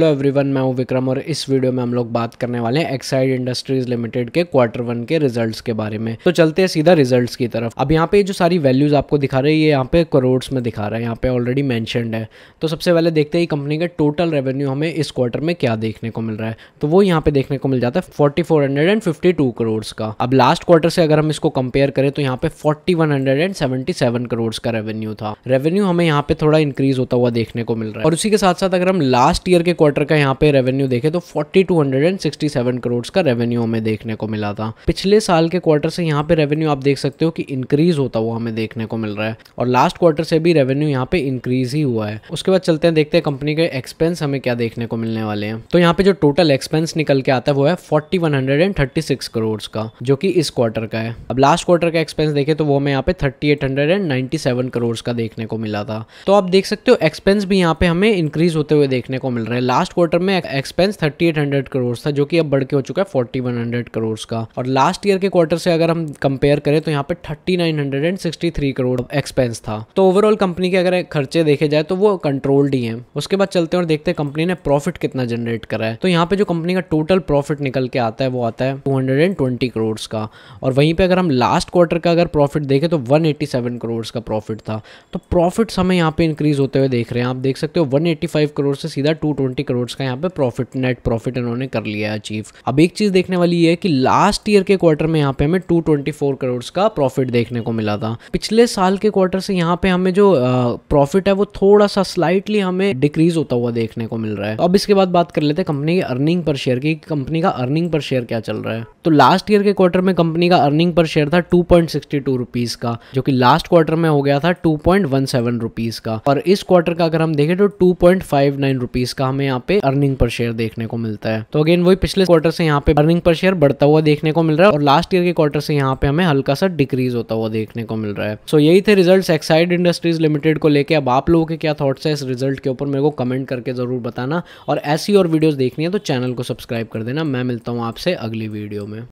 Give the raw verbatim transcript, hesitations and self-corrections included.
Hello everyone, मैं हूं विक्रम और इस वीडियो में हम लोग बात करने वाले हैं एक्साइड इंडस्ट्रीज लिमिटेड के क्वार्टर वन के रिजल्ट्स के बारे में। तो चलते हैं सीधा रिजल्ट्स की तरफ। अब यहाँ पे जो सारी वैल्यूज आपको दिखा रही है ये यहाँ पे करोड़ में दिखा रहा है, यहाँ पे ऑलरेडी मैंशनड है। तो सबसे पहले देखते हैं कंपनी का टोटल रेवेन्यू हमें इस क्वार्टर में क्या देखने को मिल रहा है। तो वो यहाँ पे देखने को मिल जाता है forty four hundred and fifty two crore का। अब लास्ट क्वार्टर से अगर हम इसको कंपेयर करें तो यहाँ पे forty one hundred and seventy seven crore का रेवेन्यू था। रेवेन्यू हमें यहाँ पे थोड़ा इंक्रीज होता हुआ देखने को मिल रहा है। और उसी के साथ साथ अगर हम लास्ट ईयर के क्वार्टर का यहाँ पे रेवेन्यू देखें तो forty two sixty seven crore का रेवेन्यू हमें देखने को मिला था। पिछले साल के क्वार्टर से यहाँ पे रेवेन्यू आप देख सकते हो कि इंक्रीज होता हुआ हमें देखने को मिल रहा है और लास्ट क्वार्टर से भी रेवेन्यू यहाँ पे इंक्रीज ही हुआ है। उसके बाद चलते हैं, देखते हैं कंपनी के एक्सपेंस हमें क्या देखने को मिलने वाले हैं। तो यहाँ पे जो टोटल एक्सपेंस निकल के आता है वो है forty one hundred and thirty six crore का, जो की इस क्वार्टर का है। अब लास्ट क्वार्टर का एक्सपेंस देखे तो वो हमें यहाँ पे thirty eight hundred and ninety seven crore का देखने को मिला था। तो आप देख सकते हो एक्सपेंस भी यहाँ पे हमें इंक्रीज होते हुए देखने को मिल रहा है। लास्ट क्वार्टर में expense thirty eight hundred crore था, जो कि अब बढ़ के हो चुका है फोर्टी वन हंड्रेड करोड़ का। और लास्ट ईयर के क्वार्टर से अगर हम कंपेयर करें तो यहाँ पे thirty nine sixty three crore expense था। तो ओवरऑल कंपनी के अगर खर्चे देखे जाए तो वो कंट्रोल्ड ही हैं। उसके बाद चलते हैं और देखते हैं कंपनी ने प्रॉफिट कितना जनरेट करा है। तो यहाँ पे जो कंपनी का टोटल प्रॉफिट निकल के आता है वो आता है two hundred and twenty crore का। और वहीं पर अगर हम लास्ट क्वार्टर का अगर प्रॉफिट देखें तो वन एटी सेवन करोड़ का प्रॉफिट था। तो प्रॉफिट हमें यहाँ पे इंक्रीज होते हुए देख रहे हैं। आप देख सकते हो वन एटी फाइव करोड़ से सीधा टू ट्वेंटी करोड़ का यहाँ पे प्रॉफिट, नेट प्रॉफिट इन्होंने कर लिया है अचीव। अब एक चीज देखने वाली है कि लास्ट ईयर के क्वार्टर में यहाँ पे हमें टू ट्वेंटी फोर करोड़ का प्रॉफिट देखने को मिला था। पिछले साल के क्वार्टर से यहाँ पे हमें जो प्रॉफिट है वो थोड़ा सा स्लाइटली हमें डिक्रीज होता हुआ देखने को मिल रहा है। अब इसके बाद बात कर लेते हैं कंपनी की अर्निंग पर शेयर की। कंपनी का अर्निंग पर शेयर क्या चल रहा है? तो लास्ट ईयर के क्वार्टर में कंपनी का अर्निंग पर शेयर था two point sixty two rupees का, जो कि लास्ट क्वार्टर में हो गया था two point one seven rupees का। और इस क्वार्टर का अगर हम देखें तो two point five nine rupees का हमें यहाँ पे अर्निंग पर शेयर देखने को मिलता है। तो अगेन वही पिछले क्वार्टर से यहाँ पे अर्निंग पर शेयर बढ़ता हुआ देखने को मिल रहा है और लास्ट ईयर के क्वार्टर से यहाँ पे हमें हल्का सा डिक्रीज होता हुआ देखने को मिल रहा है। सो so, यही थे रिजल्ट्स एक्साइड इंडस्ट्रीज लिमिटेड को लेके। अब आप लोगों के क्या थॉट्स है इस रिजल्ट के ऊपर मेरे को कमेंट करके जरूर बताना। और ऐसी और वीडियोज देखनी है तो चैनल को सब्सक्राइब कर देना। मैं मिलता हूँ आपसे अगली वीडियो में।